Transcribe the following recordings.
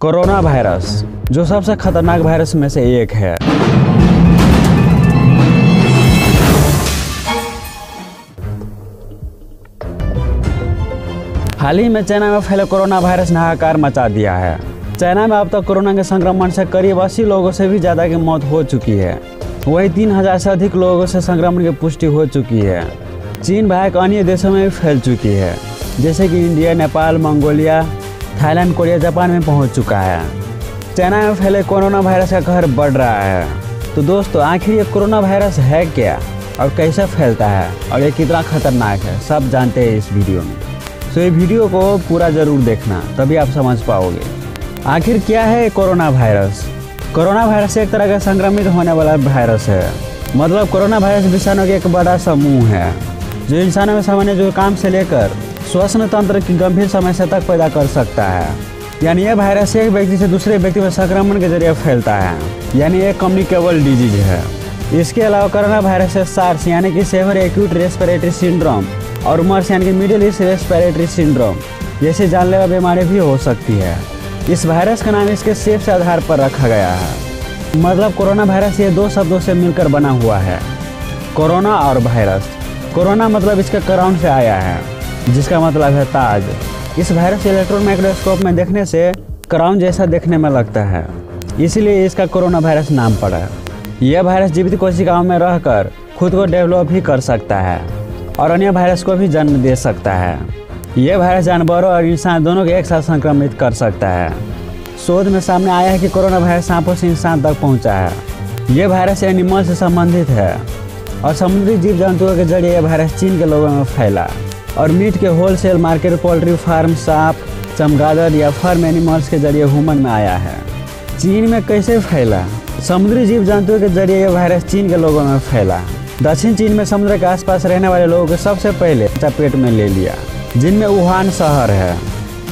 Corona virus जो सबसे खतरनाक वायरस में से एक है। हाल ही में चाइना में फैले कोरोना वायरस ने हाहाकार मचा दिया है। चाइना में अब तक कोरोना के संक्रमण से करीब 80 लोगों से भी ज़्यादा की मौत हो चुकी है। वहीं 3000 से अधिक लोगों से संक्रमण की पुष्टि हो चुकी है। चीन बाहर अन्य देशों में भी फैल चुकी है, जैसे कि India, Nepal, Mongolia, Thailand, Korea, Japan में पहुँच चुका है। चाइना में फैले कोरोना वायरस का कहर बढ़ रहा है। तो दोस्तों, आखिर ये कोरोना वायरस है क्या और कैसे फैलता है और ये कितना खतरनाक है, सब जानते हैं इस वीडियो में। तो ये वीडियो को पूरा ज़रूर देखना, तभी आप समझ पाओगे आखिर क्या है कोरोना वायरस। कोरोना वायरस एक तरह का संक्रमित होने वाला वायरस है। मतलब कोरोना वायरस विषाणु का एक बड़ा समूह है जो इंसानों में सामान्य जुकाम से लेकर श्वसन तंत्र की गंभीर समस्या तक पैदा कर सकता है। यानी यह वायरस एक व्यक्ति से दूसरे व्यक्ति में संक्रमण के जरिए फैलता है, यानी यह कम्युनिकेबल डिजीज है। इसके अलावा कोरोना वायरस सार्स यानी कि सेवर एक्यूट रेस्पिरेटरी सिंड्रोम और मर्स यानी कि मिडिल ईस्ट रेस्पिरेटरी सिंड्रोम जैसे जानलेवा बीमारी भी हो सकती है। इस वायरस का नाम इसके शेप के आधार पर रखा गया है। मतलब कोरोना वायरस ये दो शब्दों से मिलकर बना हुआ है, कोरोना और वायरस। कोरोना मतलब इसके क्राउन से आया है, जिसका मतलब है ताज। इस वायरस इलेक्ट्रॉन माइक्रोस्कोप में देखने से क्राउन जैसा देखने में लगता है, इसीलिए इसका कोरोना वायरस नाम पड़ा। यह वायरस जीवित कोशिकाओं में रहकर खुद को डेवलप भी कर सकता है और अन्य वायरस को भी जन्म दे सकता है। यह वायरस जानवरों और इंसान दोनों को एक साथ संक्रमित कर सकता है। शोध में सामने आया है कि कोरोना वायरस सांपों से इंसान तक पहुंचा है। यह वायरस एनिमल से संबंधित है और समुद्री जीव जंतुओं के जरिए यह वायरस चीन के लोगों में फैला और मीट के होलसेल मार्केट, पोल्ट्री फार्म, सांप, चमगादड़ या फार्म एनिमल्स के जरिए ह्यूमन में आया है। चीन में कैसे फैला? समुद्री जीव जंतुओं के जरिए यह वायरस चीन के लोगों में फैला। दक्षिण चीन में समुद्र के आसपास रहने वाले लोगों को सबसे पहले चपेट में ले लिया, जिनमें वुहान शहर है।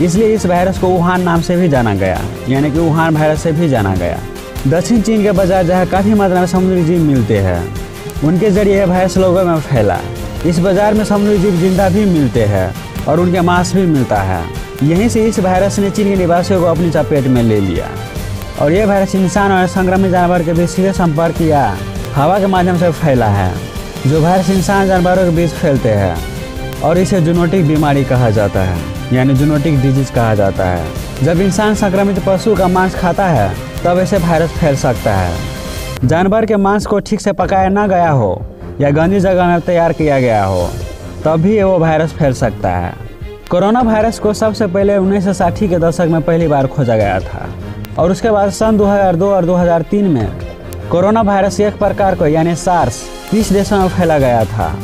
इसलिए इस वायरस को वुहान नाम से भी जाना गया, यानी कि वुहान वायरस से भी जाना गया। दक्षिण चीन के बाजार जहाँ काफ़ी मात्रा में समुद्री जीव मिलते हैं, उनके जरिए यह वायरस लोगों में फैला। इस बाजार में समुद्री जीव जिंदा भी मिलते हैं और उनके मांस भी मिलता है। यहीं से इस वायरस ने चीन के निवासियों को अपनी चपेट में ले लिया और यह वायरस इंसान और संक्रमित जानवर के बीच सीधे संपर्क या हवा के माध्यम से फैला है। जो वायरस इंसान जानवरों के बीच फैलते हैं और इसे जूनोटिक बीमारी कहा जाता है, यानी जूनोटिक डिजीज कहा जाता है। जब इंसान संक्रमित पशु का मांस खाता है तब ऐसे वायरस फैल सकता है। जानवर के मांस को ठीक से पकाया ना गया हो या गंदी जगह में तैयार किया गया हो तब भी वो वायरस फैल सकता है। कोरोना वायरस को सबसे पहले 1960 के दशक में पहली बार खोजा गया था और उसके बाद सन 2002 और 2003 में कोरोना वायरस एक प्रकार को यानी सार्स 30 देशों में फैला गया था।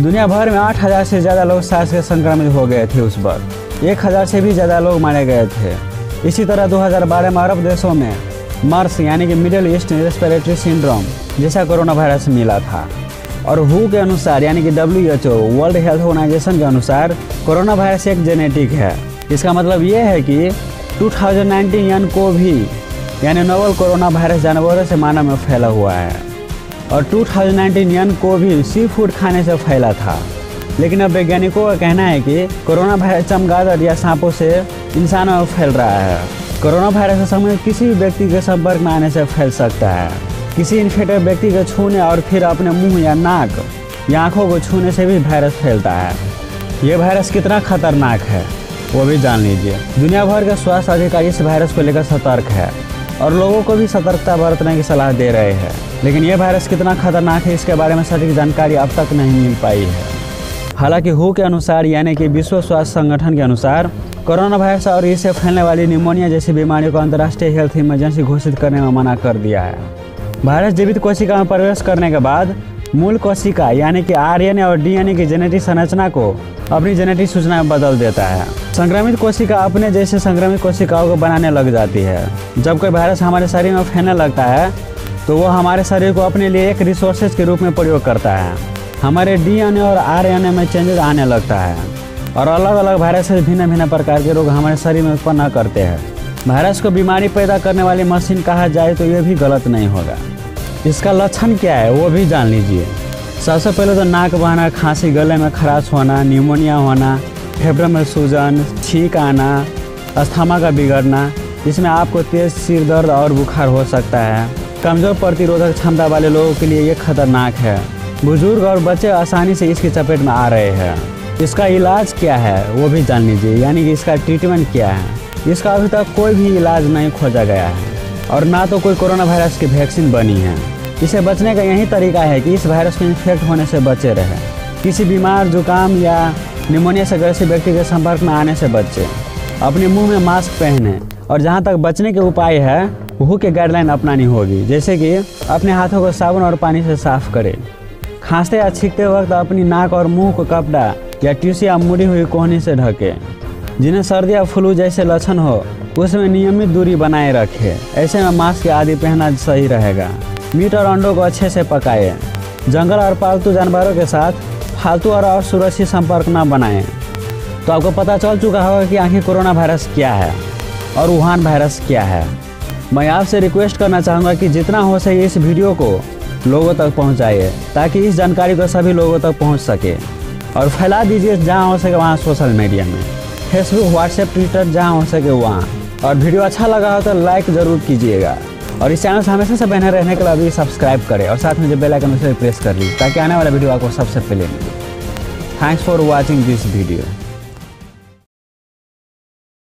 दुनिया भर में 8000 से ज़्यादा लोग सार्स के संक्रमित हो गए थे। उस वक्त 1000 से भी ज़्यादा लोग मारे गए थे। इसी तरह 2012 में अरब देशों में मर्स यानी कि मिडिल ईस्ट रेस्पिरेटरी सिंड्रोम जैसा कोरोना वायरस मिला था। और WHO के अनुसार यानी कि WHO वर्ल्ड हेल्थ ऑर्गेनाइजेशन के अनुसार कोरोना वायरस एक जेनेटिक है। इसका मतलब ये है कि 2019-nCoV यानी नोवल कोरोना वायरस जानवरों से मानव में फैला हुआ है और 2019-nCoV सी फूड खाने से फैला था। लेकिन अब वैज्ञानिकों का कहना है कि कोरोना वायरस चमगादड़ या सांपों से इंसानों में फैल रहा है। कोरोना वायरस से संबंधित किसी भी व्यक्ति के संपर्क में आने से फैल सकता है। किसी इन्फेक्टेड व्यक्ति को छूने और फिर अपने मुँह या नाक या आँखों को छूने से भी वायरस फैलता है। ये वायरस कितना खतरनाक है वो भी जान लीजिए। दुनिया भर के स्वास्थ्य अधिकारी इस वायरस को लेकर सतर्क है और लोगों को भी सतर्कता बरतने की सलाह दे रहे हैं। लेकिन यह वायरस कितना खतरनाक है इसके बारे में सटीक जानकारी अब तक नहीं मिल पाई है। हालांकि WHO के अनुसार यानी कि विश्व स्वास्थ्य संगठन के अनुसार कोरोना वायरस और इससे फैलने वाली निमोनिया जैसी बीमारियों को अंतर्राष्ट्रीय हेल्थ इमरजेंसी घोषित करने में मना कर दिया है। वायरस जीवित कोशिका में प्रवेश करने के बाद मूल कोशिका यानी कि RNA और DNA की जेनेटिक संरचना को अपनी जेनेटिक सूचना में बदल देता है। संक्रमित कोशिका अपने जैसे संक्रमित कोशिकाओं को बनाने लग जाती है। जब कोई वायरस हमारे शरीर में फैलने लगता है तो वह हमारे शरीर को अपने लिए एक रिसोर्सेज के रूप में प्रयोग करता है। हमारे DNA और RNA में चेंजेस आने लगता है और अलग अलग वायरस भिन्न भिन्न प्रकार के रोग हमारे शरीर में उत्पन्न करते हैं। वायरस को बीमारी पैदा करने वाली मशीन कहा जाए तो यह भी गलत नहीं होगा। इसका लक्षण क्या है वो भी जान लीजिए। सबसे पहले तो नाक बहना, खांसी, गले में खराश होना, न्यूमोनिया होना, फेफड़े में सूजन, छींक आना, अस्थमा का बिगड़ना, जिसमें आपको तेज सिर दर्द और बुखार हो सकता है। कमज़ोर प्रतिरोधक क्षमता वाले लोगों के लिए ये खतरनाक है। बुजुर्ग और बच्चे आसानी से इसकी चपेट में आ रहे हैं। इसका इलाज क्या है वो भी जान लीजिए, यानी कि इसका ट्रीटमेंट क्या है। इसका अभी तक कोई भी इलाज नहीं खोजा गया है और ना तो कोई कोरोना वायरस की वैक्सीन बनी है। इसे बचने का यही तरीका है कि इस वायरस में इन्फेक्ट होने से बचे रहें, किसी बीमार जुकाम या निमोनिया से ग्रसित व्यक्ति के संपर्क में आने से बचें, अपने मुंह में मास्क पहने और जहां तक बचने के उपाय है WHO के गाइडलाइन अपनानी होगी, जैसे कि अपने हाथों को साबुन और पानी से साफ करें। खांसते या छींकते वक्त अपनी नाक और मुँह को कपड़ा या टिश्यू या मुड़ी हुई कोहनी से ढकें। जिन्हें सर्दी या फ्लू जैसे लक्षण हो उसमें नियमित दूरी बनाए रखें, ऐसे में मास्क आदि पहनना सही रहेगा। मीट और अंडों को अच्छे से पकाएं। जंगल और पालतू जानवरों के साथ फालतू और असुरक्षित संपर्क न बनाएं। तो आपको पता चल चुका होगा कि आखिर कोरोना वायरस क्या है और वुहान वायरस क्या है। मैं आपसे रिक्वेस्ट करना चाहूँगा कि जितना हो सके इस वीडियो को लोगों तक पहुँचाइए, ताकि इस जानकारी को सभी लोगों तक पहुँच सके, और फैला दीजिए जहाँ हो सके वहाँ, सोशल मीडिया में फेसबुक, व्हाट्सएप, ट्विटर, जहाँ हो सके वहाँ। और वीडियो अच्छा लगा हो तो लाइक ज़रूर कीजिएगा, और इस चैनल से हमेशा से बने रहने के लिए अभी सब्सक्राइब करें और साथ में जो बेल आइकन उसे प्रेस कर लीजिए, ताकि आने वाला वीडियो आपको सबसे पहले मिले। Thanks for watching this video.